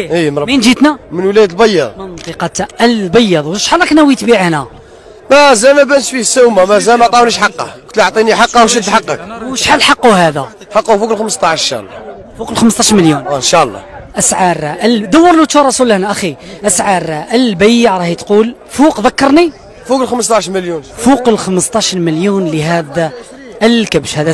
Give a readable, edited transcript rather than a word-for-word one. ايه من جيتنا؟ من ولايه البيض، من منطقه البيض. وشحال راك ناوي تبيع هنا؟ مازال ما بانش فيه السومه، مازال ما عطاونيش حقه، قلت له اعطيني حقه وشد حقك. وشحال حقه هذا؟ حقه فوق ال 15 ان شاء الله، فوق ال 15 مليون ان شاء الله. اسعار دور له تراس هنا اخي، اسعار البيع راهي تقول فوق، ذكرني، فوق ال 15 مليون، فوق ال 15 مليون لهذا الكبش هذا.